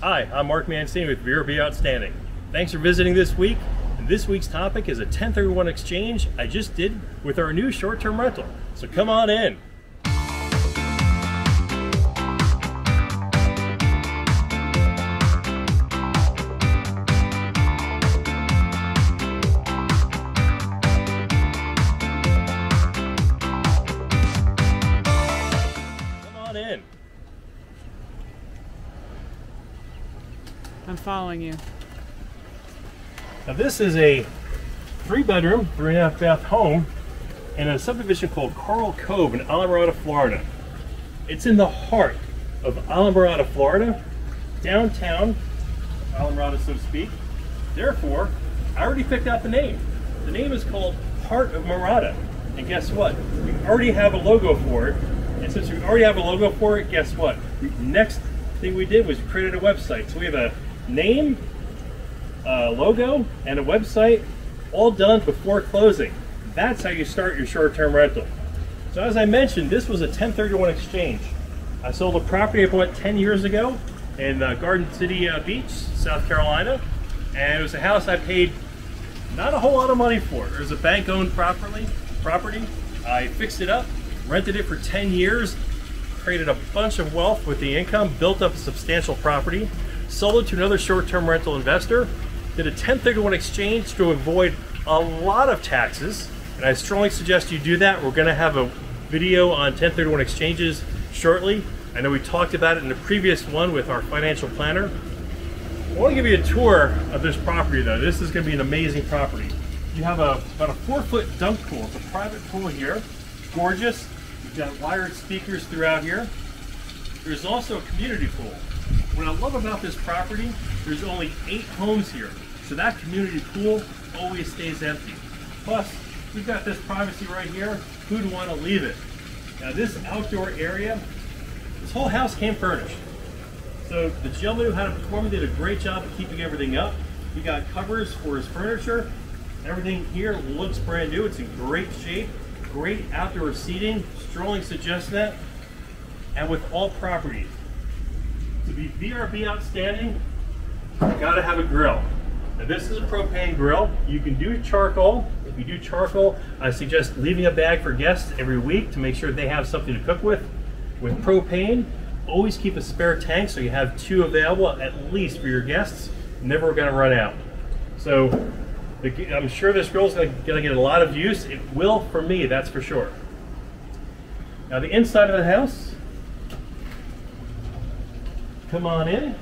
Hi, I'm Mark Mancini with VRBO Outstanding. Thanks for visiting this week. And this week's topic is a 1031 exchange I just did with our new short-term rental. So come on in. I'm following you. Now this is a 3-bedroom, 3.5-bath home in a subdivision called Carl Cove in Islamorada, Florida. It's in the heart of Islamorada, Florida, downtown Islamorada, so to speak. Therefore, I already picked out the name. The name is called Heart of Marada. And guess what? We already have a logo for it. And since we already have a logo for it, guess what? Next thing we did was created a website. So we have a name, logo, and a website all done before closing. That's how you start your short-term rental. So as I mentioned, this was a 1031 exchange. I sold a property I bought 10 years ago in Garden City Beach, South Carolina, and it was a house I paid not a whole lot of money for. It was a bank-owned property. I fixed it up, rented it for 10 years, created a bunch of wealth with the income, built up a substantial property, sold it to another short-term rental investor, did a 1031 exchange to avoid a lot of taxes, and I strongly suggest you do that. We're gonna have a video on 1031 exchanges shortly. I know we talked about it in the previous one with our financial planner. I wanna give you a tour of this property though. This is gonna be an amazing property. You have about a 4-foot dunk pool. It's a private pool here, gorgeous. You've got wired speakers throughout here. There's also a community pool. What I love about this property, there's only 8 homes here, so that community pool always stays empty. Plus, we've got this privacy right here. Who'd want to leave it? Now this outdoor area, this whole house came furnished. So the gentleman who had it before me did a great job of keeping everything up. He got covers for his furniture. Everything here looks brand new. It's in great shape. Great outdoor seating. Strongly suggest that. And with all properties, to be VRB outstanding, you gotta have a grill. Now this is a propane grill. You can do charcoal. If you do charcoal, I suggest leaving a bag for guests every week to make sure they have something to cook with. With propane, always keep a spare tank so you have 2 available at least for your guests. Never gonna run out. So I'm sure this grill's gonna get a lot of use. It will for me, that's for sure. Now the inside of the house, come on in.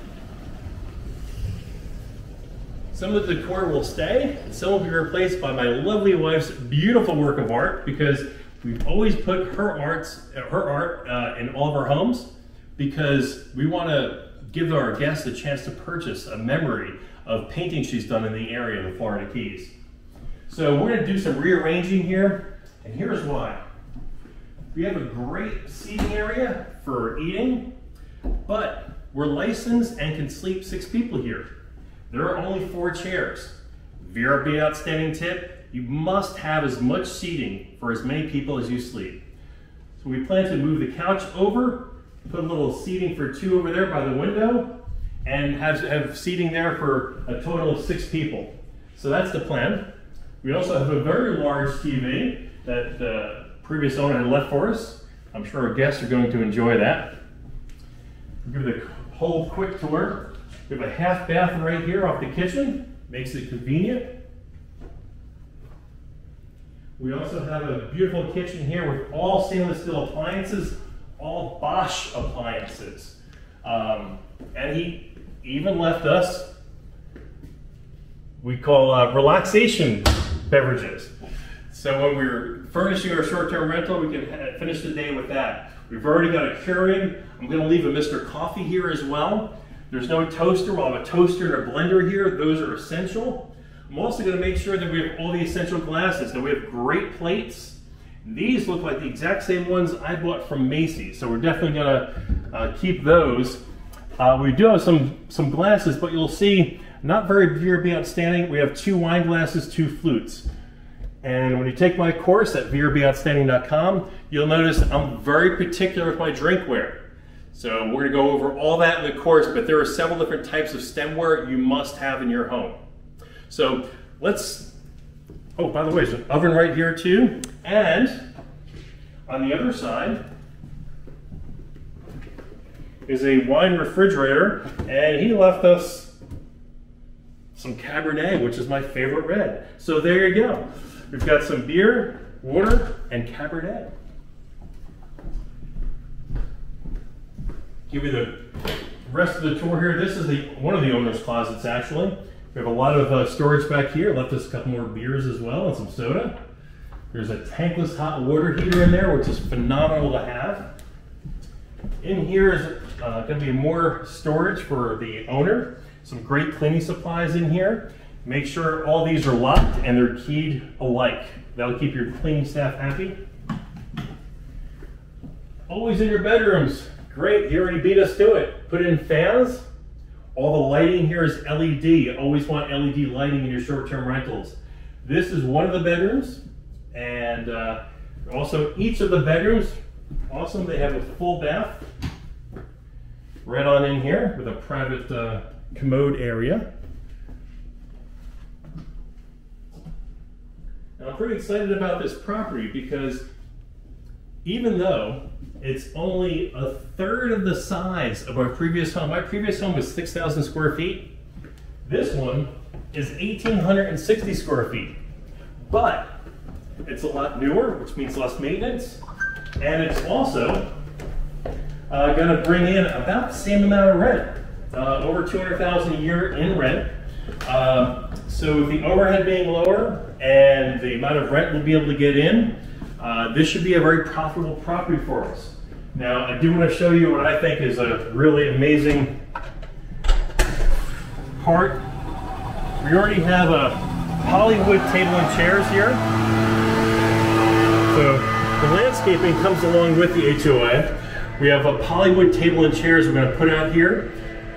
Some of the decor will stay, and some will be replaced by my lovely wife's beautiful work of art, because we've always put her art in all of our homes, because we want to give our guests a chance to purchase a memory of painting she's done in the area of the Florida Keys. So we're gonna do some rearranging here, and here's why. We have a great seating area for eating, but we're licensed and can sleep 6 people here. There are only 4 chairs. VRBO outstanding tip, you must have as much seating for as many people as you sleep. So we plan to move the couch over, put a little seating for 2 over there by the window, and have seating there for a total of 6 people. So that's the plan. We also have a very large TV that the previous owner had left for us. I'm sure our guests are going to enjoy that. We'll give it a whole quick tour. We have a half bath right here off the kitchen. Makes it convenient. We also have a beautiful kitchen here with all stainless steel appliances, all Bosch appliances. And he even left us, we call relaxation beverages. So when we're furnishing our short-term rental, we can finish the day with that. We've already got a Keurig. I'm gonna leave a Mr. Coffee here as well. There's no toaster. We'll have a toaster and a blender here. Those are essential. I'm also gonna make sure that we have all the essential glasses. Now we have great plates. These look like the exact same ones I bought from Macy's. So we're definitely gonna keep those. We do have some glasses, but you'll see, not very VRB outstanding. We have 2 wine glasses, 2 flutes. And when you take my course at VRBOutstanding.com, you'll notice I'm very particular with my drinkware. So we're going to go over all that in the course, but there are several different types of stemware you must have in your home. So let's, oh, by the way, there's an oven right here too. And on the other side is a wine refrigerator, and he left us some Cabernet, which is my favorite red. So there you go. We've got some beer, water, and Cabernet. Give you the rest of the tour here. This is one of the owner's closets, actually. We have a lot of storage back here. Left us a couple more beers as well and some soda. There's a tankless hot water heater in there, which is phenomenal to have. In here is going to be more storage for the owner. Some great cleaning supplies in here. Make sure all these are locked and they're keyed alike. That'll keep your cleaning staff happy. Always in your bedrooms. Great, you already beat us to it. Put in fans. All the lighting here is LED. Always want LED lighting in your short-term rentals. This is one of the bedrooms. And also each of the bedrooms, awesome, they have a full bath. Right on in here with a private commode area. Now I'm pretty excited about this property because even though it's only a third of the size of our previous home, my previous home was 6,000 square feet. This one is 1,860 square feet, but it's a lot newer, which means less maintenance. And it's also gonna bring in about the same amount of rent. Over $200,000 a year in rent. So with the overhead being lower and the amount of rent we'll be able to get in, this should be a very profitable property for us. Now, I do want to show you what I think is a really amazing part. We already have a Hollywood table and chairs here. So the landscaping comes along with the HOA. We have a Hollywood table and chairs we're going to put out here.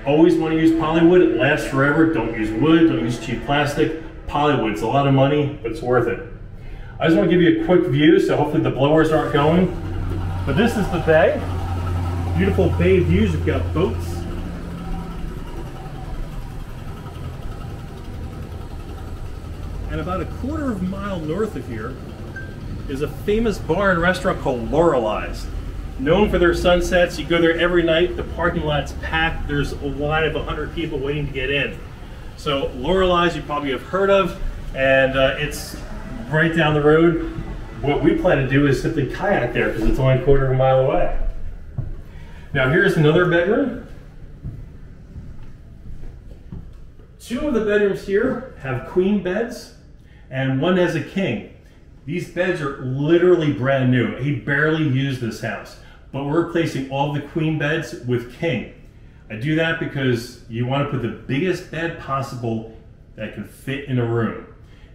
Always want to use polywood. It lasts forever. Don't use wood, don't use cheap plastic. Polywood, it's a lot of money, but it's worth it. I just want to give you a quick view, so hopefully the blowers aren't going. But this is the bay. Beautiful bay views, you've got boats. And about a quarter of a mile north of here is a famous bar and restaurant called Lorelei's. Known for their sunsets, you go there every night, the parking lot's packed, there's a line of 100 people waiting to get in. So Lorelei's you probably have heard of, and it's right down the road. What we plan to do is simply kayak there because it's only a quarter of a mile away. Now here's another bedroom. Two of the bedrooms here have queen beds, and one has a king. These beds are literally brand new. He barely used this house. But we're replacing all the queen beds with king. I do that because you want to put the biggest bed possible that can fit in a room.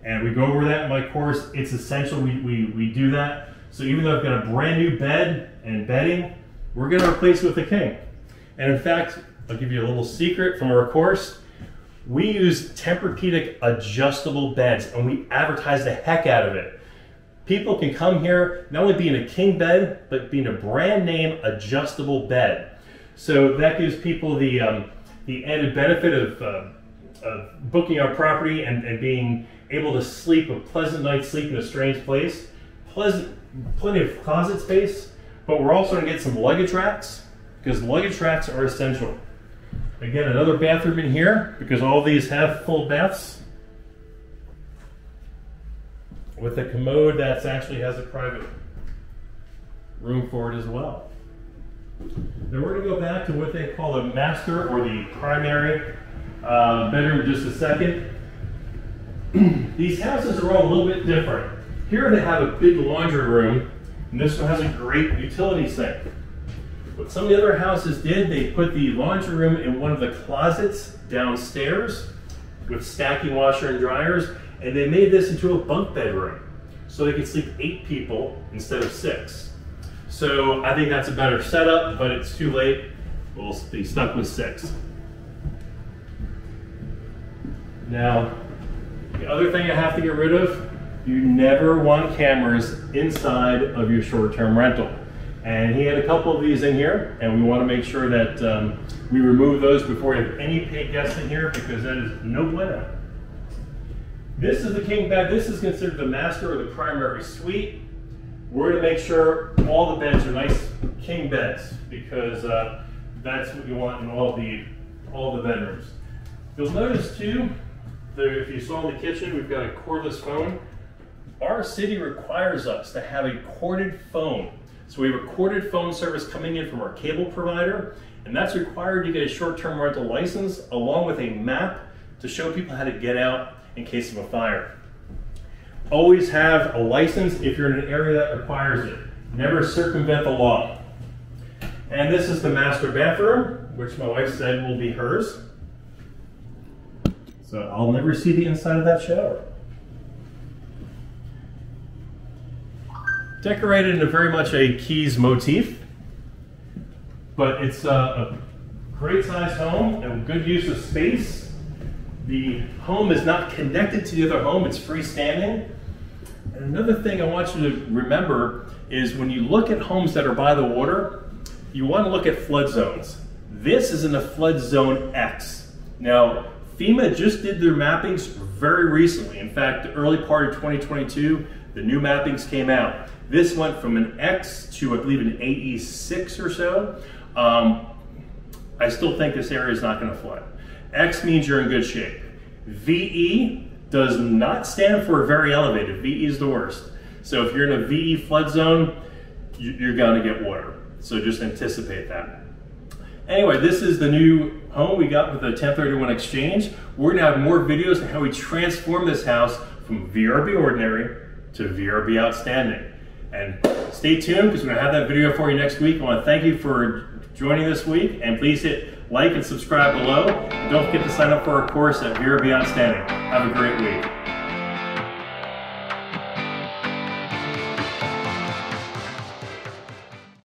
And we go over that in my course. It's essential we do that. So even though I've got a brand new bed and bedding, we're going to replace it with a king. And in fact, I'll give you a little secret from our course. We use Tempur-Pedic adjustable beds and we advertise the heck out of it. People can come here, not only be in a king bed, but be in a brand name adjustable bed. So that gives people the added benefit of booking our property and being able to sleep a pleasant night's sleep in a strange place. Plenty of closet space, but we're also gonna get some luggage racks because luggage racks are essential. Again, another bathroom in here because all these have full baths. With a commode that actually has a private room for it as well. Now we're gonna go back to what they call the master or the primary bedroom in just a second. These houses are all a little bit different. Here they have a big laundry room, and this one has a great utility sink. What some of the other houses did, they put the laundry room in one of the closets downstairs with stacking washer and dryers, and they made this into a bunk bedroom so they could sleep 8 people instead of 6. So I think that's a better setup, but it's too late. We'll be stuck with 6. Now, the other thing I have to get rid of, you never want cameras inside of your short-term rental. And he had a couple of these in here, and we want to make sure that we remove those before we have any paid guests in here, because that is no bueno. This is the king bed. This is considered the master or the primary suite. We're going to make sure all the beds are nice king beds, because that's what you want in all the bedrooms. You'll notice too, that if you saw in the kitchen, we've got a cordless phone. Our city requires us to have a corded phone. So we have a corded phone service coming in from our cable provider, and that's required to get a short-term rental license along with a map to show people how to get out in case of a fire. Always have a license if you're in an area that requires it. Never circumvent the law. And this is the master bathroom, which my wife said will be hers. So I'll never see the inside of that shower. Decorated in a very much a Keys motif, but it's a great sized home and good use of space. The home is not connected to the other home, it's freestanding. And another thing I want you to remember is when you look at homes that are by the water, you want to look at flood zones. This is in a flood zone X. Now, FEMA just did their mappings very recently. In fact, the early part of 2022, the new mappings came out. This went from an X to, I believe, an AE6 or so. I still think this area is not going to flood. X means you're in good shape. VE does not stand for very elevated. VE is the worst. So if you're in a VE flood zone, you're going to get water. So just anticipate that. Anyway, this is the new home we got with the 1031 exchange. We're going to have more videos on how we transform this house from VRB ordinary to VRB Outstanding. And stay tuned, because we're gonna have that video for you next week. I wanna thank you for joining this week, and please hit like and subscribe below. And don't forget to sign up for our course at VRB Outstanding. Have a great week.